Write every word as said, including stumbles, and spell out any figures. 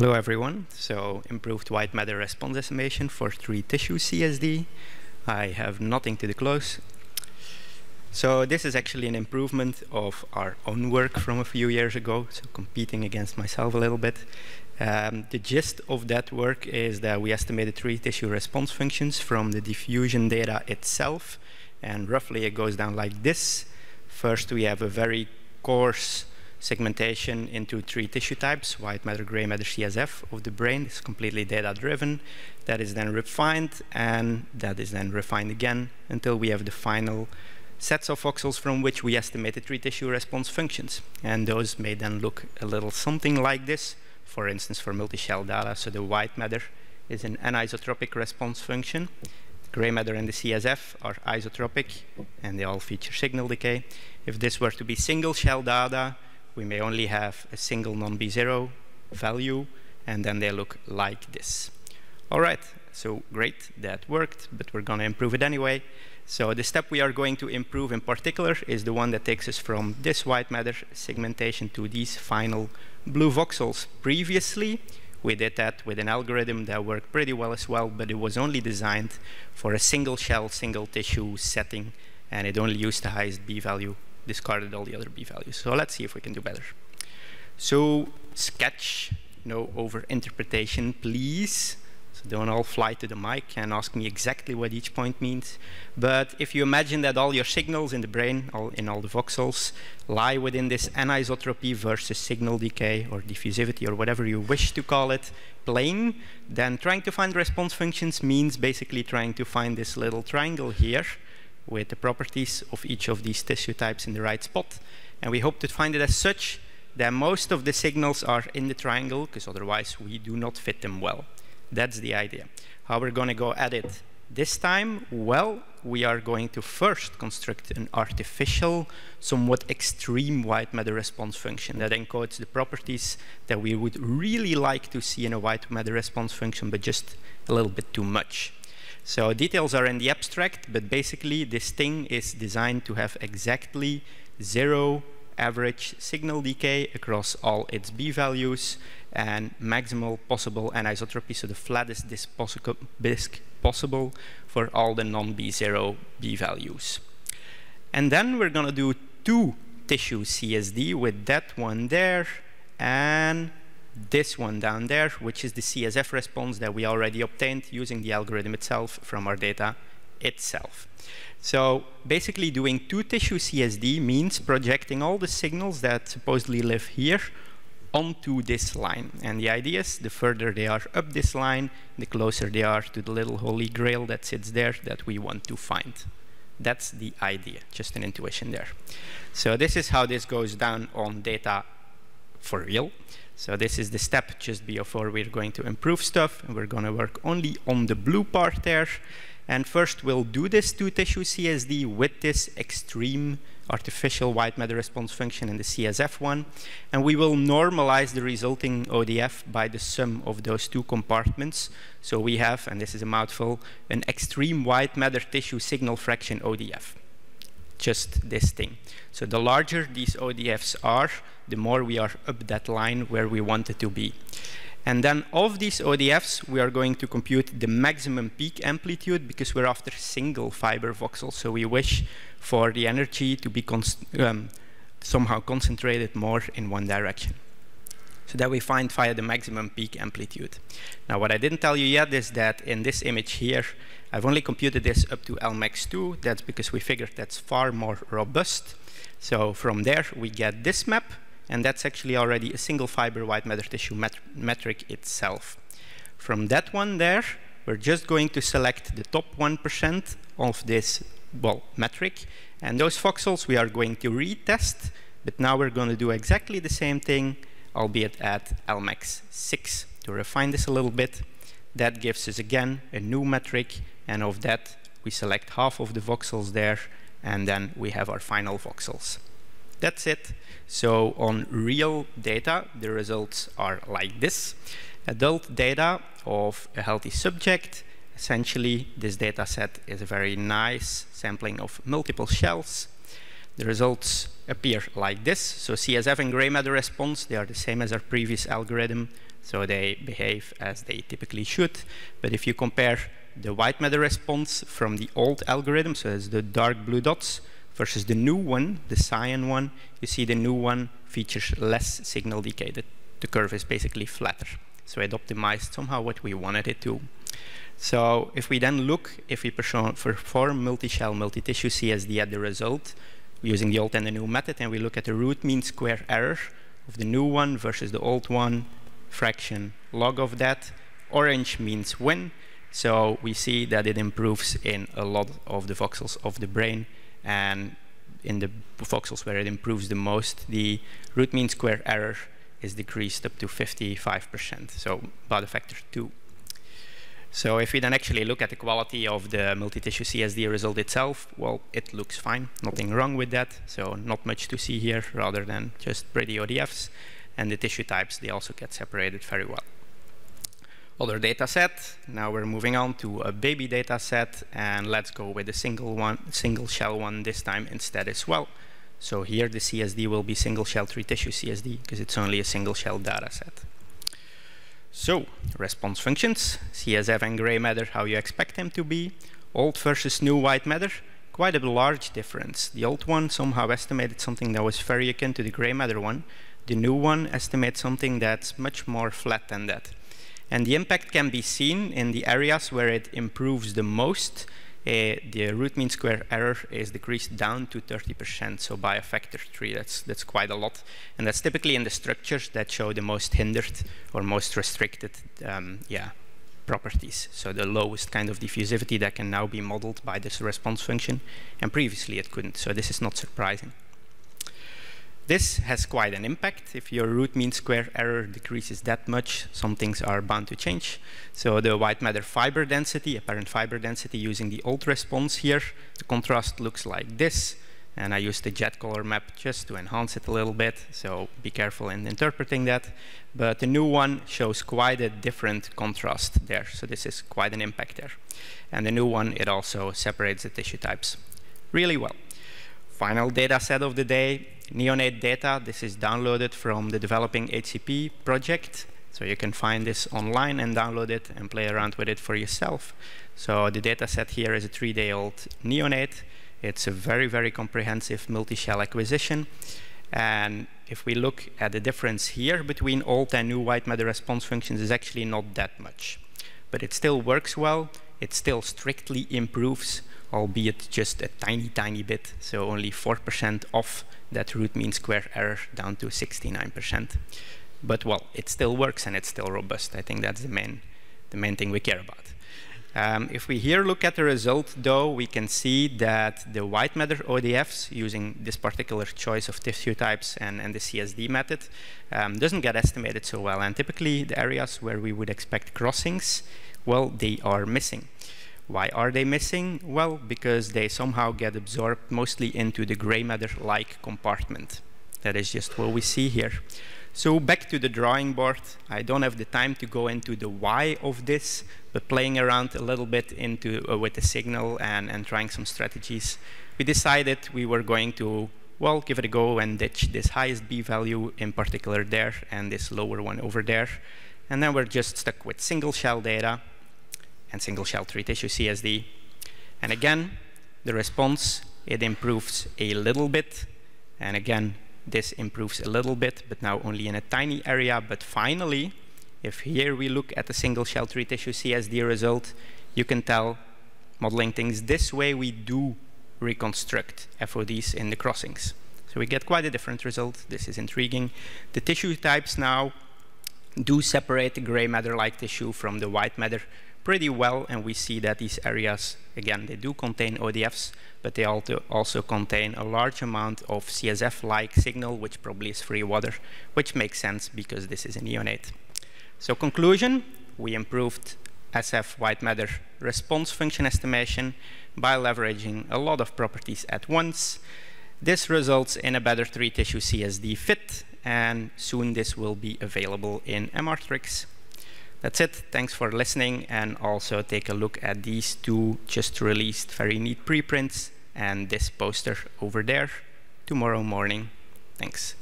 Hello everyone. So improved white matter response estimation for three tissue C S D. I have nothing to disclose. So this is actually an improvement of our own work from a few years ago, so competing against myself a little bit. Um, the gist of that work is that we estimated three tissue response functions from the diffusion data itself, and roughly it goes down like this. First, we have a very coarse segmentation into three tissue types, white matter, gray matter, C S F of the brain. It's completely data-driven. That is then refined, and that is then refined again until we have the final sets of voxels from which we estimated three tissue response functions. And those may then look a little something like this, for instance, for multi-shell data. So the white matter is an anisotropic response function. Gray matter and the C S F are isotropic, and they all feature signal decay. If this were to be single shell data, we may only have a single non B zero value, and then they look like this. All right, so great, that worked, but we're going to improve it anyway. So the step we are going to improve in particular is the one that takes us from this white matter segmentation to these final blue voxels. Previously, we did that with an algorithm that worked pretty well as well, but it was only designed for a single shell, single tissue setting, and it only used the highest B value, discarded all the other B values. So let's see if we can do better. So sketch, no over interpretation, please. So don't all fly to the mic and ask me exactly what each point means. But if you imagine that all your signals in the brain, all in all the voxels, lie within this anisotropy versus signal decay or diffusivity or whatever you wish to call it plane, then trying to find response functions means basically trying to find this little triangle here with the properties of each of these tissue types in the right spot. And we hope to find it as such that most of the signals are in the triangle, because otherwise we do not fit them well. That's the idea. How we're going to go at it this time? Well, we are going to first construct an artificial, somewhat extreme white matter response function that encodes the properties that we would really like to see in a white matter response function, but just a little bit too much. So details are in the abstract, but basically this thing is designed to have exactly zero average signal decay across all its B values and maximal possible anisotropy, so the flattest disk possible for all the non B zero B values. And then we're going to do two tissue C S D with that one there and this one down there, which is the C S F response that we already obtained using the algorithm itself from our data itself. So basically doing two tissue C S D means projecting all the signals that supposedly live here onto this line. And the idea is the further they are up this line, the closer they are to the little holy grail that sits there that we want to find. That's the idea, just an intuition there. So this is how this goes down on data for real. So this is the step just before we're going to improve stuff, and we're going to work only on the blue part there. And first we'll do this two tissue C S D with this extreme artificial white matter response function and the C S F one, and we will normalize the resulting O D F by the sum of those two compartments. So we have, and this is a mouthful, an extreme white matter tissue signal fraction O D F. Just this thing. So the larger these O D Fs are, the more we are up that line where we want it to be. And then of these O D Fs, we are going to compute the maximum peak amplitude because we're after single fiber voxels. So we wish for the energy to be const um, somehow concentrated more in one direction. So that we find via the maximum peak amplitude. Now what I didn't tell you yet is that in this image here, I've only computed this up to L max two. That's because we figured that's far more robust. So from there we get this map, and that's actually already a single fiber white matter tissue met metric itself. From that one there, we're just going to select the top one percent of this, well, metric, and those voxels we are going to retest, but now we're going to do exactly the same thing, albeit at L max six. To refine this a little bit, that gives us again a new metric, and of that we select half of the voxels there, and then we have our final voxels. That's it. So on real data, the results are like this. Adult data of a healthy subject. Essentially, this data set is a very nice sampling of multiple shells. The results appear like this. So C S F and gray matter response, they are the same as our previous algorithm, So they behave as they typically should. But if you compare the white matter response from the old algorithm, so it's the dark blue dots, versus the new one, the cyan one, you see the new one features less signal decay. The, the curve is basically flatter. So it optimized somehow what we wanted it to. So if we then look, if we perform multi-shell, multi-tissue C S D at the result, using the old and the new method, and we look at the root mean square error of the new one versus the old one, fraction log of that, orange means win. So we see that it improves in a lot of the voxels of the brain, and in the voxels where it improves the most, the root mean square error is decreased up to fifty-five percent, so about a factor two. So if we then actually look at the quality of the multi-tissue C S D result itself, well, it looks fine, nothing wrong with that, so not much to see here rather than just pretty O D Fs. And the tissue types, they also get separated very well. Other data set, now we're moving on to a baby data set, and let's go with a single one, single shell one this time instead as well. So here the C S D will be single shell three tissue C S D because it's only a single shell data set. So, response functions, C S F and gray matter, how you expect them to be. Old versus new white matter, quite a large difference. The old one somehow estimated something that was very akin to the gray matter one. The new one estimates something that's much more flat than that. And the impact can be seen in the areas where it improves the most. Uh, the root mean square error is decreased down to thirty percent, so by a factor three, that's, that's quite a lot. And that's typically in the structures that show the most hindered or most restricted um, yeah, properties. So the lowest kind of diffusivity that can now be modeled by this response function, and previously it couldn't, so this is not surprising. This has quite an impact. If your root mean square error decreases that much, some things are bound to change. So the white matter fiber density, apparent fiber density using the old response here, the contrast looks like this. And I used the jet color map just to enhance it a little bit, so be careful in interpreting that. But the new one shows quite a different contrast there. So this is quite an impact there. And the new one, it also separates the tissue types really well. Final data set of the day, neonate data. This is downloaded from the developing H C P project. So you can find this online and download it and play around with it for yourself. So the data set here is a three-day-old neonate. It's a very, very comprehensive multi-shell acquisition. And if we look at the difference here between old and new white matter response functions, is actually not that much. But it still works well. It still strictly improves, albeit just a tiny, tiny bit, so only four percent off that root mean square error down to sixty-nine percent. But well, it still works and it's still robust. I think that's the main, the main thing we care about. Um, if we here look at the result though, we can see that the white matter O D Fs using this particular choice of tissue types and, and the C S D method um, doesn't get estimated so well. And typically the areas where we would expect crossings, well, they are missing. Why are they missing? Well, because they somehow get absorbed mostly into the gray matter-like compartment. That is just what we see here. So back to the drawing board. I don't have the time to go into the why of this, but playing around a little bit into, uh, with the signal and, and trying some strategies, we decided we were going to, well, give it a go and ditch this highest B value in particular there and this lower one over there. And then we're just stuck with single shell data and single shell three tissue C S D. And again, the response, it improves a little bit. And again, this improves a little bit, but now only in a tiny area. But finally, if here we look at the single shell three tissue C S D result, you can tell modeling things this way, we do reconstruct F O Ds in the crossings. So we get quite a different result. This is intriguing. The tissue types now do separate the gray matter-like tissue from the white matter pretty well, and we see that these areas, again, they do contain O D Fs, but they also contain a large amount of C S F-like signal, which probably is free water, which makes sense because this is a neonate. So conclusion, we improved S F white matter response function estimation by leveraging a lot of properties at once. This results in a better three tissue C S D fit, and soon this will be available in MRtrix. That's it. Thanks for listening, and also take a look at these two just released very neat preprints and this poster over there tomorrow morning. Thanks.